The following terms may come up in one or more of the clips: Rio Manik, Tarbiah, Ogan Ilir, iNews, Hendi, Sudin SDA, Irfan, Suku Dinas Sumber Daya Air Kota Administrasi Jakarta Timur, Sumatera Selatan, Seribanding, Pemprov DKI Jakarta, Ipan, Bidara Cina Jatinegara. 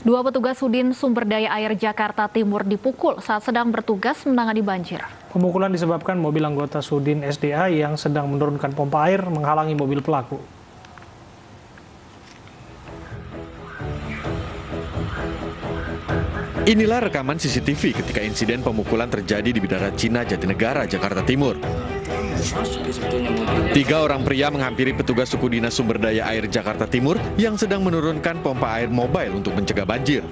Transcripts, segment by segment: Dua petugas Sudin Sumber Daya Air Jakarta Timur dipukul saat sedang bertugas menangani banjir. Pemukulan disebabkan mobil anggota Sudin SDA yang sedang menurunkan pompa air menghalangi mobil pelaku. Inilah rekaman CCTV ketika insiden pemukulan terjadi di Bidara Cina Jatinegara, Jakarta Timur. Tiga orang pria menghampiri petugas Suku Dinas Sumber Daya Air Jakarta Timur yang sedang menurunkan pompa air mobile untuk mencegah banjir.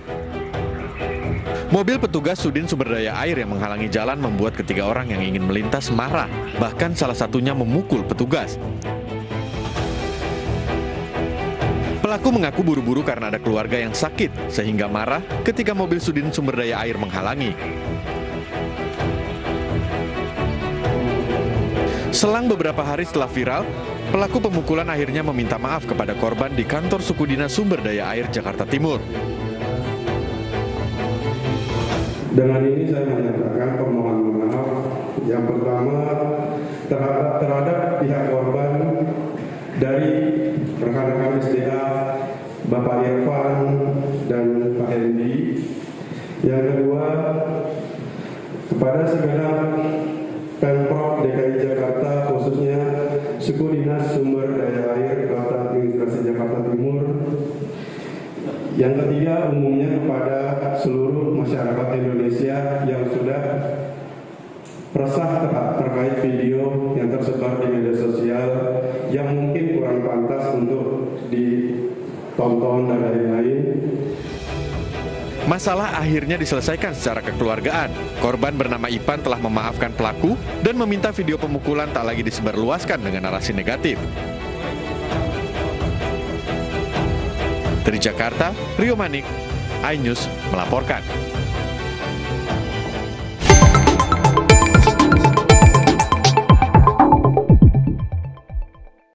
Mobil petugas Sudin Sumber Daya Air yang menghalangi jalan membuat ketiga orang yang ingin melintas marah, bahkan salah satunya memukul petugas. Pelaku mengaku buru-buru karena ada keluarga yang sakit, sehingga marah ketika mobil Sudin Sumber Daya Air menghalangi. Selang beberapa hari setelah viral, pelaku pemukulan akhirnya meminta maaf kepada korban di kantor Suku Dinas Sumber Daya Air Jakarta Timur. Dengan ini saya menyatakan permohonan maaf yang pertama terhadap pihak korban dari rekan-rekan SDA Bapak Irfan dan Pak Hendi. Yang kedua kepada segenap Pemprov DKI Jakarta, khususnya Suku Dinas Sumber Daya Air Kota Administrasi Jakarta Timur. Yang ketiga, umumnya kepada seluruh masyarakat Indonesia yang sudah resah terkait video yang tersebar di media sosial yang mungkin kurang pantas untuk ditonton dan lain-lain. Masalah akhirnya diselesaikan secara kekeluargaan. Korban bernama Ipan telah memaafkan pelaku dan meminta video pemukulan tak lagi disebarluaskan dengan narasi negatif. Dari Jakarta, Rio Manik, iNews melaporkan.